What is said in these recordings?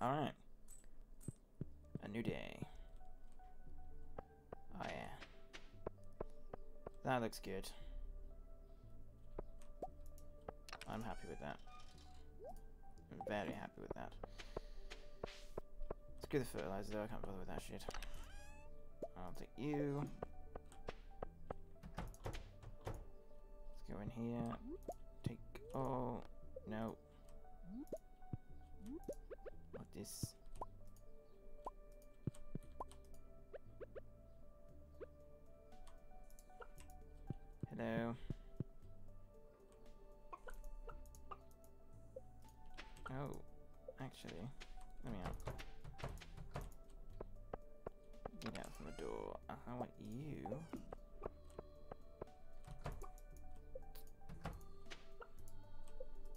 Alright. A new day. Oh yeah. That looks good. I'm happy with that. I'm very happy with that. Screw the fertilizer though, I can't bother with that shit. I'll take you. Let's go in here. Take... oh... no. What this? Hello. Oh, actually, let me out. Get out from the door. I want you.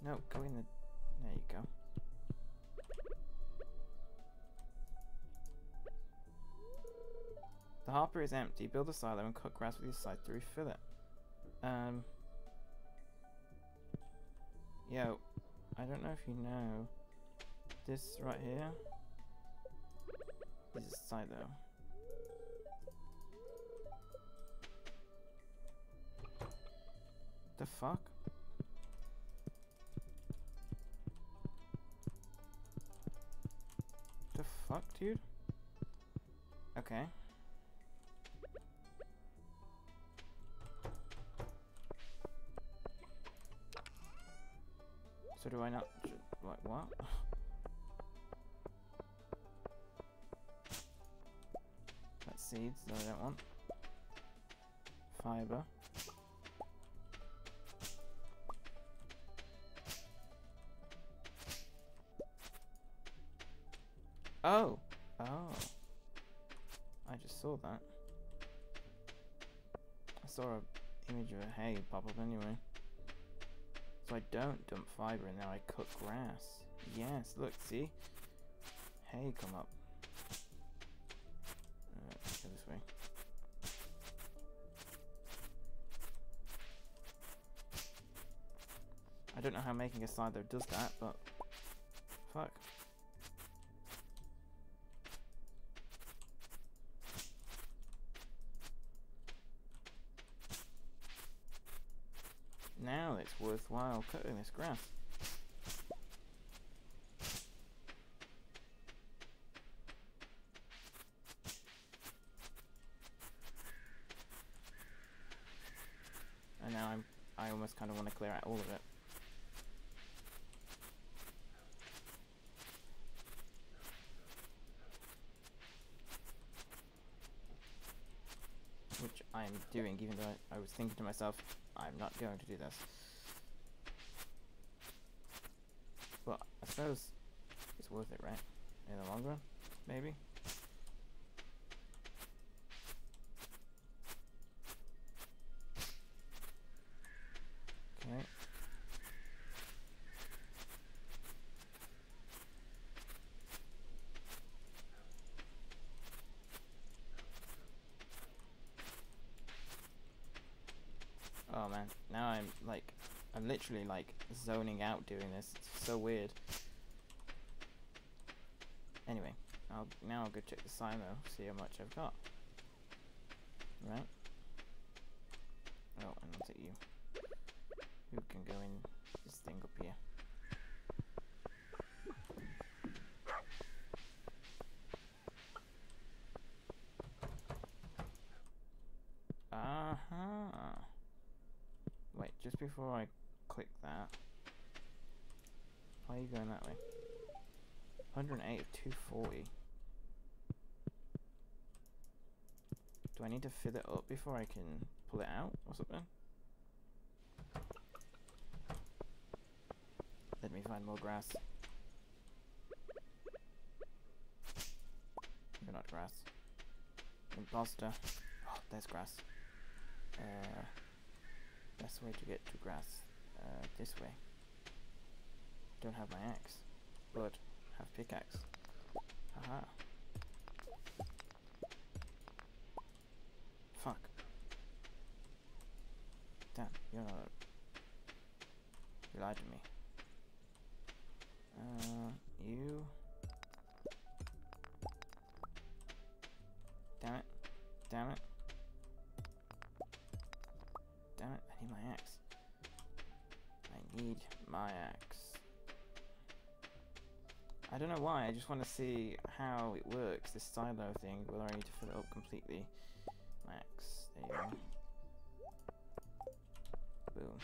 No, go in the... there you go. The harper is empty. Build a silo and cut grass with your scythe to refill it. Yo. I don't know if you know, this right here is a silo. The fuck? The fuck, dude? Okay. So do I not, like, what? That's seeds that I don't want. Fiber. Oh! Oh. I just saw that. I saw an image of a hay pop up anyway. So I don't dump fiber in there, I cook grass. Yes, look, see? Hay come up. Alright, let's go this way. I don't know how making a silo does that, but... fuck. Now it's worthwhile cutting this grass. And now I almost kind of want to clear out all of it. Which I'm doing, even though I was thinking to myself, I'm not going to do this. But I suppose it's worth it, right? In the long run, maybe? Okay. Oh man, now I'm literally like zoning out doing this. It's so weird. Anyway, I'll go check the silo, see how much I've got. Right? Oh, and look at you. You can go in this thing up here. Aha. Uh-huh. Wait, just before I click that, why are you going that way? 108 of 240. Do I need to fill it up before I can pull it out or something? Let me find more grass. You're not grass. Imposter. Oh, there's grass. Best way to get to grass, this way. Don't have my axe, but have pickaxe. Haha. Fuck. Damn, you're not... you lied to me. You... damn it. Damn it, I need my axe. I need my axe. I don't know why, I just want to see how it works, this silo thing, whether I need to fill it up completely. My axe, there you go. Boom.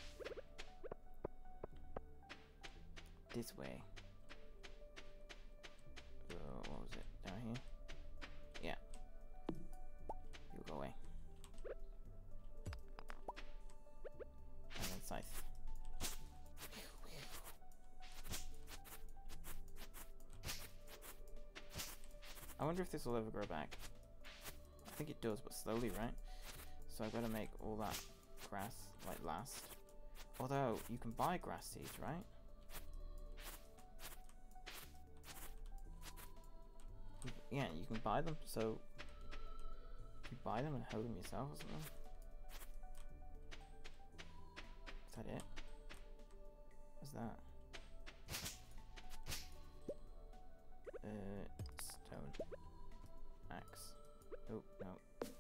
This way. What was it? Down here? Yeah. You go away. And then scythe. I wonder if this will ever grow back. I think it does, but slowly, right? So I've got to make all that grass, like, last. Although, you can buy grass seeds, right? Yeah, you can buy them, so... You buy them and hoe them yourself or something? Is that it? What's that? Axe. Oh, no.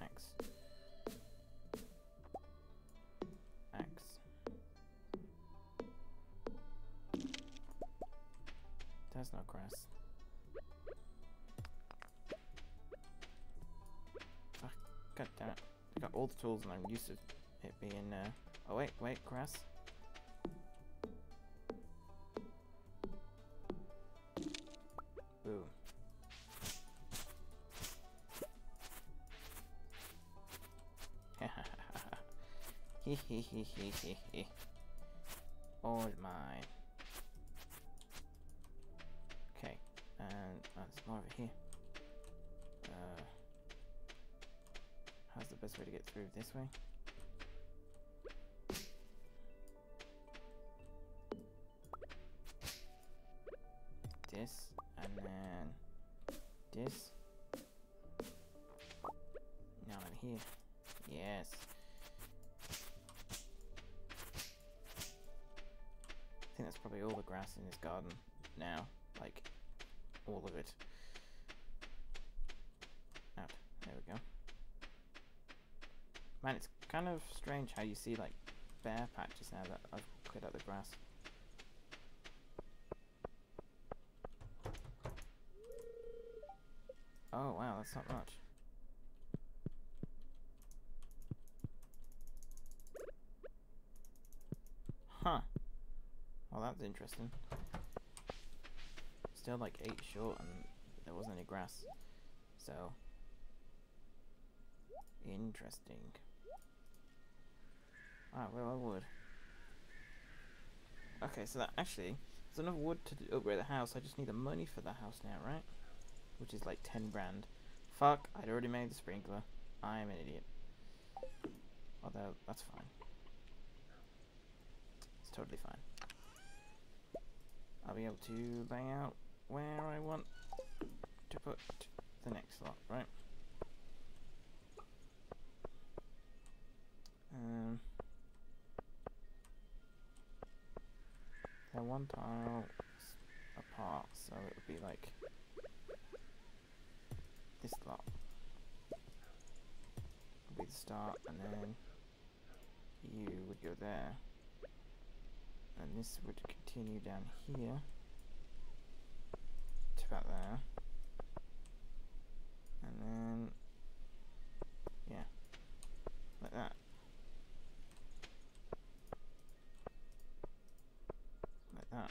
Axe. Axe. That's not grass. Oh, god damn it. I got all the tools and I'm used to it being, oh wait, wait, grass. Boom. All mine. Okay, and there's more over here. How's the best way to get through? This way? This, and then this. Now in here. Yes. I think that's probably all the grass in this garden now, like, all of it. Out. There we go. Man, it's kind of strange how you see, like, bare patches now that I've cleared out the grass. Oh, wow, that's not much. Huh. Well, that's interesting. Still like 8 short and there wasn't any grass. So interesting. Ah, well, I would. Okay, so that actually there's enough wood to upgrade the house. I just need the money for the house now, right? Which is like 10 grand. Fuck, I'd already made the sprinkler. I am an idiot. Although that's fine. It's totally fine. I'll be able to lay out where I want to put the next lot, right? They're one tile apart, so it would be like this lot would be the start, and then you would go there. And this would continue down here to about there, and then yeah, like that, like that.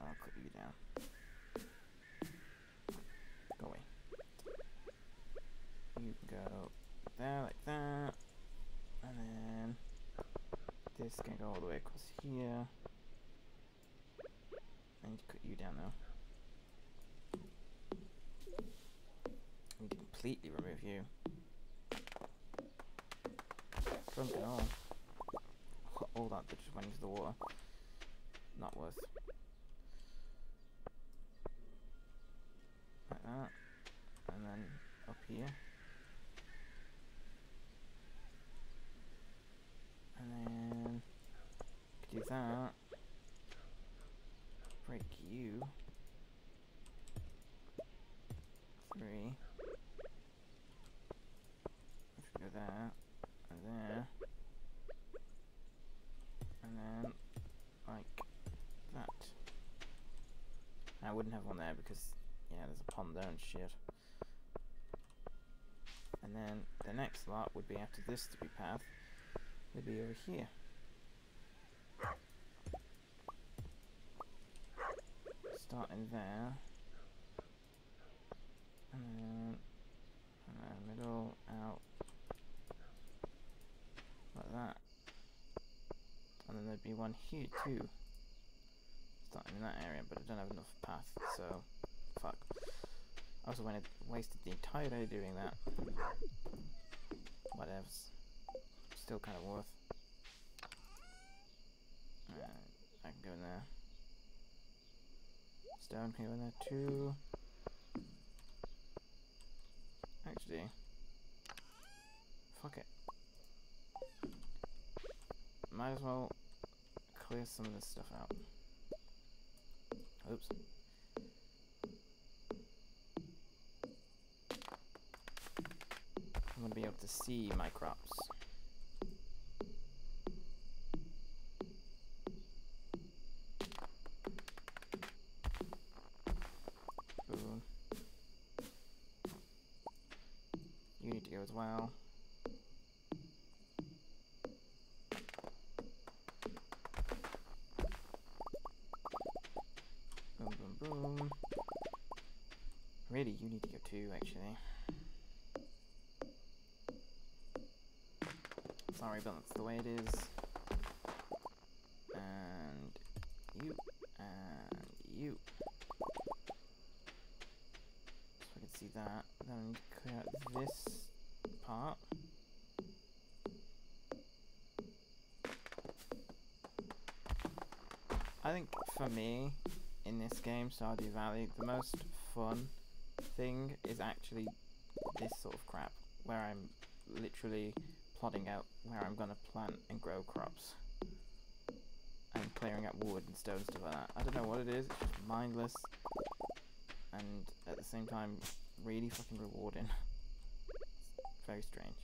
I'll clip you down. Go away. You can go there like that, and then. This can go all the way across here. I need to cut you down now. I need to completely remove you. Drunk it all. All that just went into the water. Not worth. Like that. And then up here. And then do that. Break you. 3. like that, and there, and then like that. I wouldn't have one there because, yeah, there's a pond there and shit. And then the next lot would be after this three path, would be over here. Starting there, and then middle, out, like that. And then there'd be one here too, starting in that area, but I don't have enough path, so fuck. I also wasted the entire day doing that. Whatevs. Still kind of worth. I can go in there. Stone here and there too. Actually, fuck it. Might as well clear some of this stuff out. Oops. I'm gonna be able to see my crops. You need to go as well. Boom, boom, boom. Really, you need to go too, actually. Sorry, but that's the way it is. And you, and you. So I can see that. Then I need to clear out this part. I think for me, in this game, Stardew Valley, the most fun thing is actually this sort of crap, where I'm literally plotting out where I'm gonna plant and grow crops. And clearing out wood and stone, stuff like that. I don't know what it is, it's just mindless. And at the same time, really fucking rewarding. Very strange.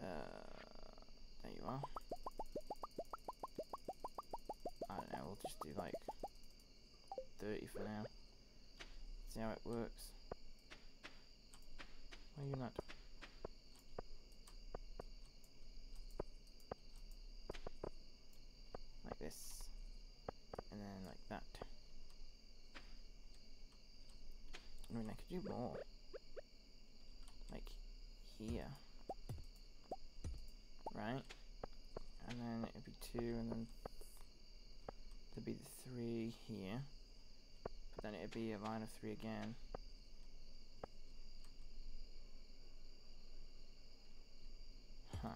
There you are. I don't know, we'll just do like 30 for now. See how it works. Why are you not? Like this. And then like that. I mean, I could do more. Like here. Right? And then it'd be two, and then there'd be the three here. But then it'd be a line of three again. Huh.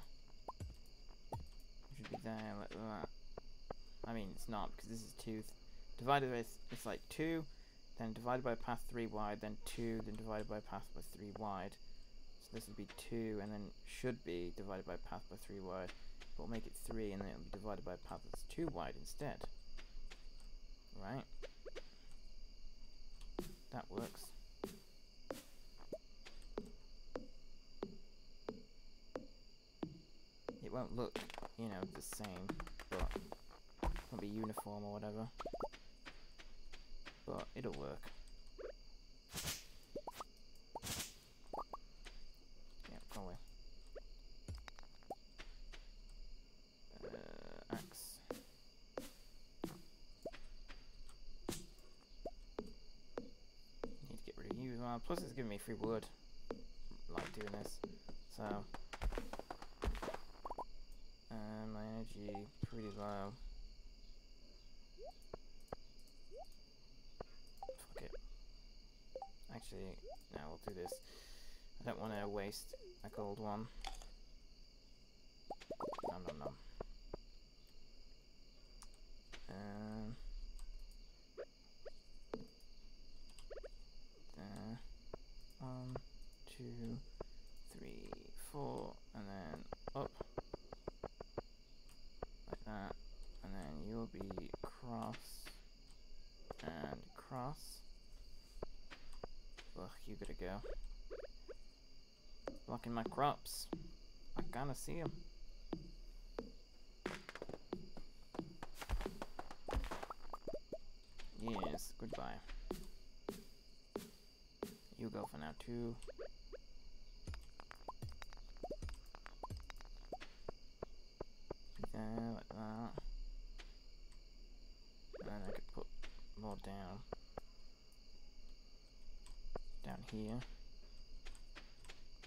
It should be there like that. I mean, it's not, because this is two. Divided by, it's like two. Then divided by path 3 wide, then 2, then divided by path by 3 wide. So this would be 2, and then should be divided by path by 3 wide. But we'll make it 3, and then it'll be divided by a path that's 2 wide instead. Right? That works. It won't look, you know, the same, but it won't be uniform or whatever. But it'll work. Yeah, go away. Axe. Need to get rid of you as well. Plus, it's giving me free wood. Like doing this. So. My energy pretty low. Actually, no, we'll do this. I don't want to waste a gold one. Nom nom nom. There. 1, 2, 3, 4, and then up. Like that. And then you'll be cross and cross. Ugh, you gotta go. Blocking my crops. I kind of see him. Yes, goodbye. You go for now too. Yeah, like that. And I could put more down. Down here.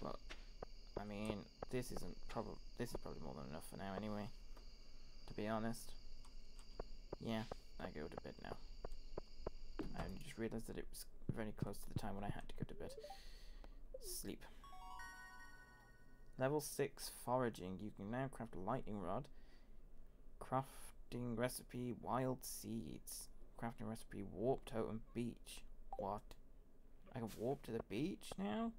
But I mean, this isn't probably. This is probably more than enough for now, anyway. To be honest. Yeah, I go to bed now. I just realized that it was very close to the time when I had to go to bed. Sleep. Level 6 foraging. You can now craft a lightning rod. Crafting recipe wild seeds. Crafting recipe warp totem beach. What? I can warp to the beach now?